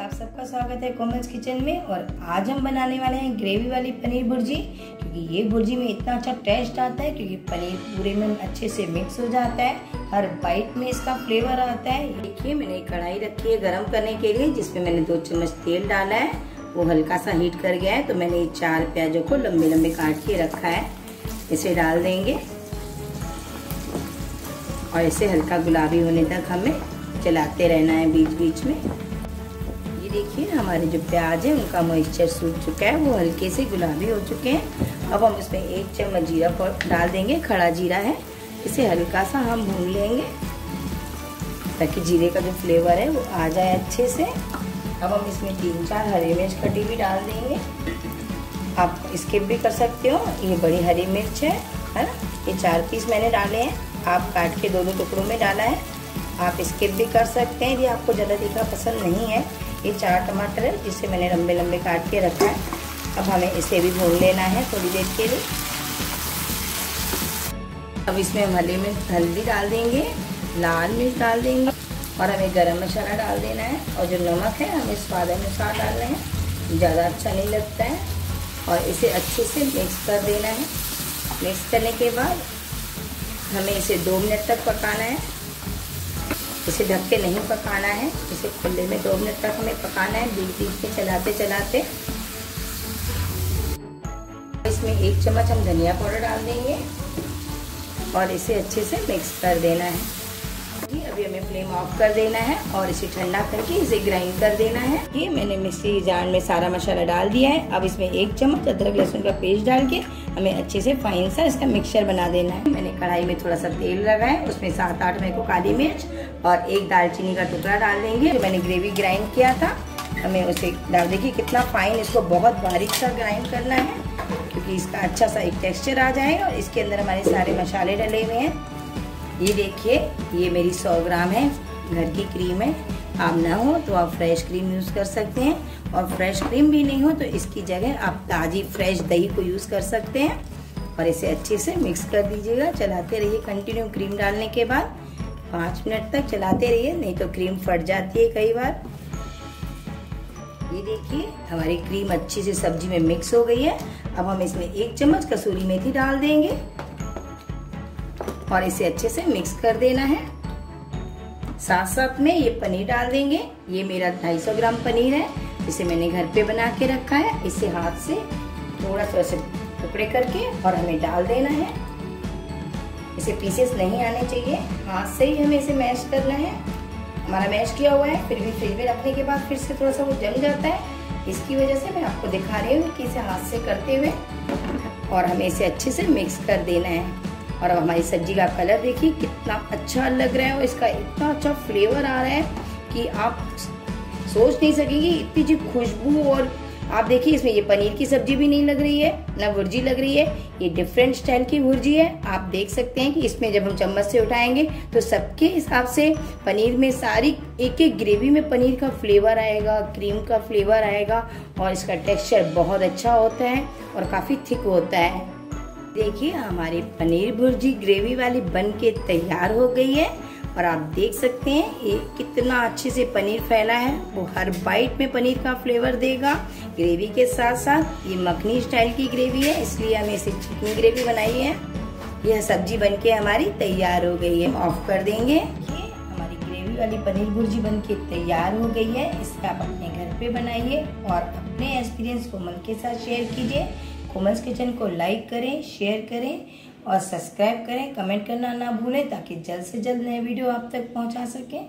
आप सबका स्वागत है कोमल्स किचन में। और आज हम बनाने वाले हैं ग्रेवी वाली पनीर भुर्जी, क्योंकि ये भुर्जी में इतना अच्छा टेस्ट आता है क्योंकि पनीर पूरे में अच्छे से मिक्स हो जाता है, हर बाइट में इसका फ्लेवर आता है। देखिए मैंने कढ़ाई रखी है गरम करने के लिए, जिसमें मैंने 2 चम्मच तेल डाला है। वो हल्का सा हीट कर गया है तो मैंने 4 प्याजों को लम्बे लम्बे काट के रखा है, इसे डाल देंगे और इसे हल्का गुलाबी होने तक हमें चलाते रहना है बीच बीच में। देखिए हमारे जो प्याज है उनका मॉइस्चर सूख चुका है, वो हल्के से गुलाबी हो चुके हैं। अब हम इसमें 1 चम्मच जीरा डाल देंगे, खड़ा जीरा है, इसे हल्का सा हम भून लेंगे ताकि जीरे का जो फ्लेवर है वो आ जाए अच्छे से। अब हम इसमें 3-4 हरी मिर्च कटी भी डाल देंगे, आप स्किप भी कर सकते हो। ये बड़ी हरी मिर्च है ना, ये 4 पीस मैंने डाले हैं, आप काट के 2-2 टुकड़ों में डाला है। आप स्किप भी कर सकते हैं यदि आपको ज़्यादा तीखा पसंद नहीं है। ये 4 टमाटर है जिसे मैंने लंबे लंबे काट के रखा है। अब हमें इसे भी भून लेना है थोड़ी देर के लिए। अब इसमें हम हल्दी डाल देंगे, लाल मिर्च डाल देंगे और हमें गरम मसाला डाल देना है, और जो नमक है हमें स्वाद अनुसार डालना है, ज़्यादा अच्छा नहीं लगता है। और इसे अच्छे से मिक्स कर देना है। मिक्स करने के बाद हमें इसे 2 मिनट तक पकाना है, इसे ढक के नहीं पकाना है, इसे खुले में 2 मिनट तक हमें पकाना है, बीच बीच में चलाते चलाते। इसमें 1 चम्मच हम धनिया पाउडर डाल देंगे और इसे अच्छे से मिक्स कर देना है। अभी हमें फ्लेम ऑफ कर देना है और इसे ठंडा करके इसे ग्राइंड कर देना है। ये मैंने मिक्सी जार में सारा मसाला डाल दिया है। अब इसमें 1 चम्मच अदरक लहसुन का पेस्ट डाल के हमें अच्छे से फाइन सा इसका मिक्सचर बना देना है। मैंने कढ़ाई में थोड़ा सा तेल लगाया, उसमें 7-8 मेरे को काली मिर्च और 1 दालचीनी का टुकड़ा डाल देंगे। मैंने ग्रेवी ग्राइंड किया था, हमें उसे डाल देखिए कितना फाइन, इसको बहुत बारीक सा ग्राइंड करना है क्योंकि इसका अच्छा सा एक टेक्स्चर आ जाए। और इसके अंदर हमारे सारे मसाले डले हुए हैं। ये देखिए, ये मेरी 100 ग्राम है, घर की क्रीम है। आप ना हो तो आप फ्रेश क्रीम यूज़ कर सकते हैं, और फ्रेश क्रीम भी नहीं हो तो इसकी जगह आप ताज़ी फ्रेश दही को यूज़ कर सकते हैं। और इसे अच्छे से मिक्स कर दीजिएगा, चलाते रहिए कंटिन्यू। क्रीम डालने के बाद 5 मिनट तक चलाते रहिए, नहीं तो क्रीम फट जाती है कई बार। ये देखिए हमारी क्रीम अच्छे से सब्जी में मिक्स हो गई है। अब हम इसमें 1 चम्मच कसूरी मेथी डाल देंगे और इसे अच्छे से मिक्स कर देना है। साथ साथ में ये पनीर डाल देंगे। ये मेरा 250 ग्राम पनीर है, इसे मैंने घर पे बना के रखा है। इसे हाथ से थोड़ा सा टुकड़े करके और हमें डाल देना है। इसे पीसेस नहीं आने चाहिए, हाथ से ही हमें इसे मैश करना है। हमारा मैश किया हुआ है, फिर भी फ्रिज में रखने के बाद फिर से थोड़ा सा वो जम जाता है, इसकी वजह से मैं आपको दिखा रही हूँ कि इसे हाथ से करते हुए। और हमें इसे अच्छे से मिक्स कर देना है। और अब हमारी सब्जी का कलर देखिए कितना अच्छा लग रहा है, और इसका इतना अच्छा फ्लेवर आ रहा है कि आप सोच नहीं सकेंगे। इतनी जी खुशबू, और आप देखिए इसमें ये पनीर की सब्जी भी नहीं लग रही है, ना भुर्जी लग रही है, ये डिफरेंट स्टाइल की भुर्जी है। आप देख सकते हैं कि इसमें जब हम चम्मच से उठाएंगे तो सबके हिसाब से पनीर में सारी एक ग्रेवी में पनीर का फ्लेवर आएगा, क्रीम का फ्लेवर आएगा, और इसका टेक्स्चर बहुत अच्छा होता है और काफ़ी थिक होता है। देखिए हमारी पनीर भुर्जी ग्रेवी वाली बन के तैयार हो गई है। और आप देख सकते हैं ये कितना अच्छे से पनीर फैला है, वो हर बाइट में पनीर का फ्लेवर देगा ग्रेवी के साथ साथ। ये मखनी स्टाइल की ग्रेवी है, इसलिए हमें इसे चिकनी ग्रेवी बनाई है। यह सब्जी बन के हमारी तैयार हो गई है, ऑफ कर देंगे। वाली पनीर भुर्जी बनके तैयार हो गई है। इसका आप अपने घर पे बनाइए और अपने एक्सपीरियंस कोमल के साथ शेयर कीजिए। कोमल्स किचन को लाइक करें, शेयर करें और सब्सक्राइब करें। कमेंट करना ना भूलें ताकि जल्द से जल्द नए वीडियो आप तक पहुंचा सकें।